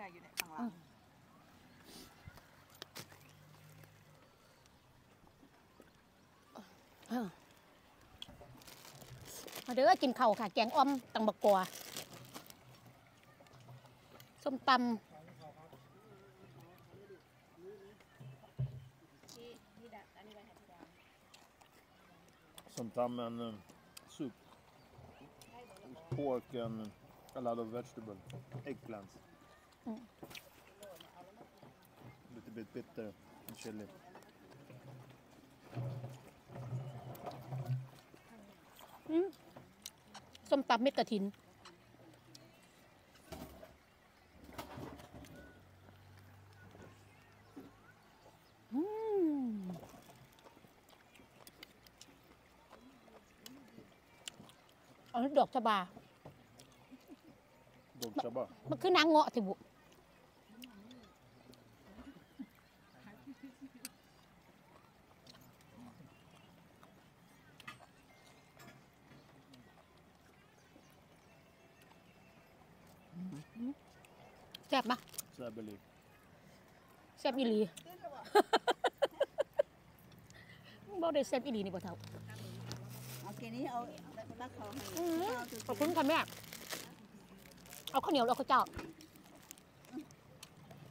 ไงอยู่ในฝั่งเรามาเด้อกินข้าวค่ะแกงอ่อมตังบกกัวส้มตำส้มตำ and soup pork and a lot of vegetable eggplants little bit bitter and chiliส้มตำเม็ดกระถินเอาดอกชะบาดอกชะบามันคือนางเงาะสิบุแซ่บปะแซ่บอีหลีแซ่บอีหลีบ่ได้แซ่บอีหลีนี่บ่เท่าเอาแกนี้เอาบักคอขอบคุณค่ะแม่เอาข้าวเหนียวเอาข้าวเจ้า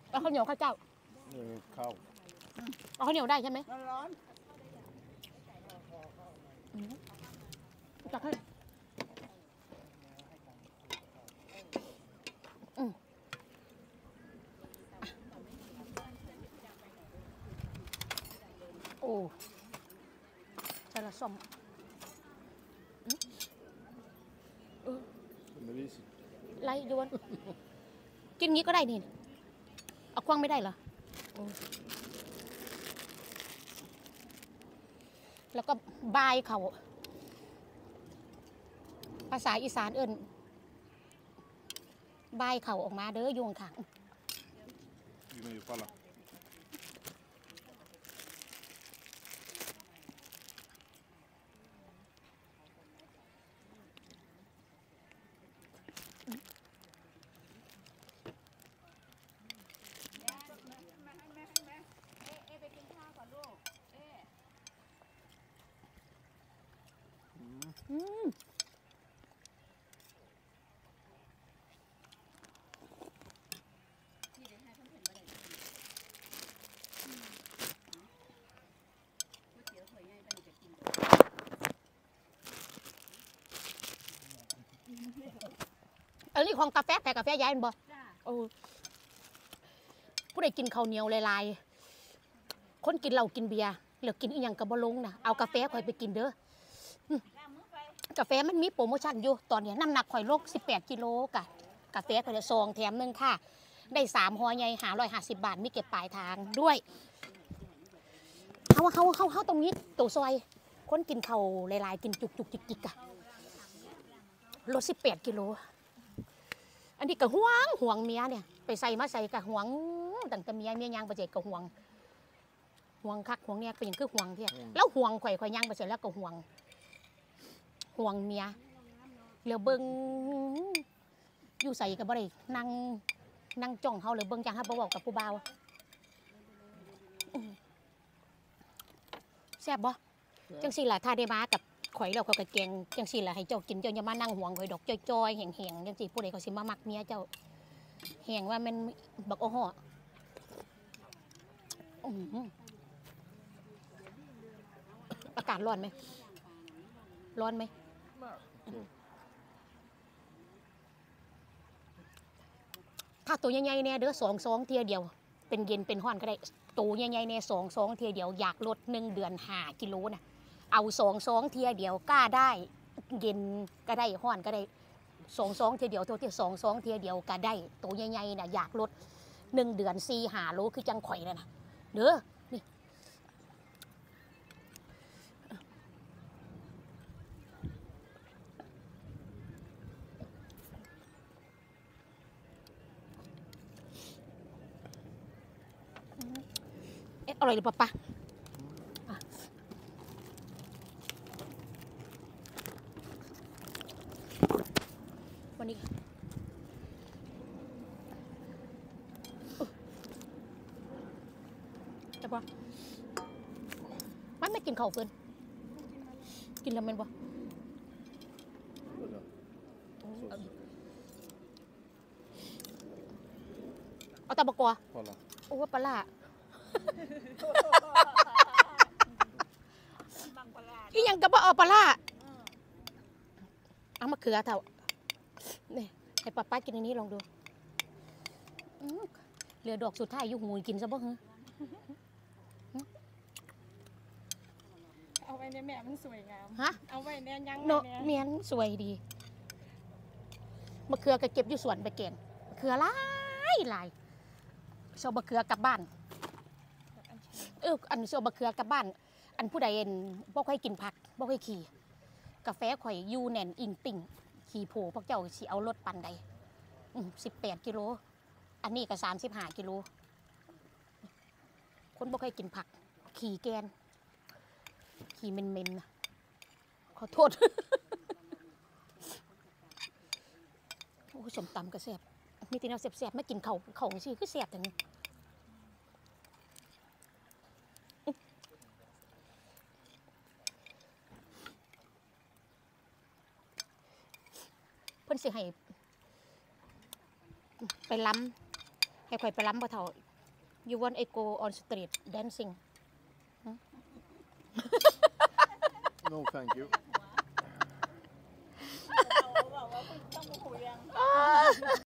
เอาข้าวเหนียวข้าวเจ้าข้าวเอาข้าวเหนียวได้ใช่ไหมร้อนจักให้โอ้ใส่ละส้มไรโยนกินงี้ก็ได้นี่เอาคว้างไม่ได้เหรอแล้วก็บายเขาภาษาอีสานเอิ้นบายเขาออกมาเด้อโยงขังอยู่ไม่อยู่ป่ะล่ะอันนี้ของกาแฟแต่กาแฟย้ายบ่ผู้ใดกินข้าวเหนียวลายๆคนกินเหล้ากินเบียร์เหลือกินอีหยังก็บ่ลงนะเอากาแฟข่อยไปกินเด้อกาแฟมันมีโปรโมชั่นอยู่ตอนนี้น้ำหนักข่อยลด18 กิโลกะกาแฟข่อยจะซองแถมหนึ่งค่ะได้3 ห่อใหญ่550 บาทมีเก็บปลายทางด้วยเขาตรงนี้ตัวซอยคนกินข้าวลายๆกินจุกๆจิกๆกะลด18 กิโลอันนี้กะห่วงเมียเนี่ยไปใส่มาใส่กะห่วงตั้งแต่เมียย่างไปใส่กะห่วงคักห่วงเนี่ยเป็นอย่างคือห่วงที่แล้วห่วงข่อยย่างไปใส่แล้วกะห่วงเมียเหลือเบิ้งอยู่ใส่กะบ่ได้นั่งจ้องเขาเหลือเบิ้งจังฮับบ่เว้ากับผู้บ่าวแซ่บบ่จังสิล่ะถ้าได้มากับข่อยเราก็แกงจังสิล่ะให้เจ้ากินเจ้าอย่ามานั่งห่วงข่อยดอกจ้อยๆแห้งๆจังสิผู้ใดเขาสิมามักเมียเจ้าแห้งว่ามันบักอ้อห่ออากาศร้อนไหมถ้าตัวใหญ่ๆเนี่ยเด้อ2เทียเดียวเป็นเย็นเป็นห้อนก็ได้ตัวใหญ่ๆเนี่ย2เทียเดียวอยากลด1 เดือน5 กิโลนะเอา2เทียเดียวกล้าได้เย็นก็ได้ห้อนก็ได้2เทียเดียวตัวที่2เทียเดียวก็ได้ตัวใหญ่ๆน่ะอยากลด1 เดือน4-5 โลคือจังข่อยเลยนะเด้อนี่เอ๊ะอร่อยหรือเปล่า ช่ปะมันไม่กินข้าวเฟินกินแล้วมันปะเอาตะบกัวโอ้ว่าปลาอียังกระเป๋าเอาปลาเอามะเขือเถอะนี่ให้ป้ากินอันนี้ลองดูเหลือดอกสุดท้ายอยู่หูกินซะบ้างเหรอเอาไว้ในแม่มันสวยงามฮะเอาไว้ในยังเนาะเมียนสวยดีมะเขือก็เก็บอยู่สวนไปเก่งมะเขือหลายหลายเสาบะเขือกลับบ้านอันเสาบะเขือกลับบ้านอันผู้ใดเอ็นบ่ค่อยกินผักบ่ค่อยขี่กาแฟข่อยยูแนนอิงปิ่งขี่โผพวกเจ้าสิเอารถปั่นใด18 กิโลอันนี้ก็35 กิโลคนบ่ค่อยกินผักขี่แกนขี่เมนเมนนะขอโทษโอ้ยสมตำกระแสบมีตีนเอาแสบๆไม่กินเข่าสิคือแสบแต่นี่เพิ่นสิให้ไปล้ำให้ข่อยไปล้ำพอเท่า you want to go on street dancing no thank you เราบอกว่าคุณต้องหูยัง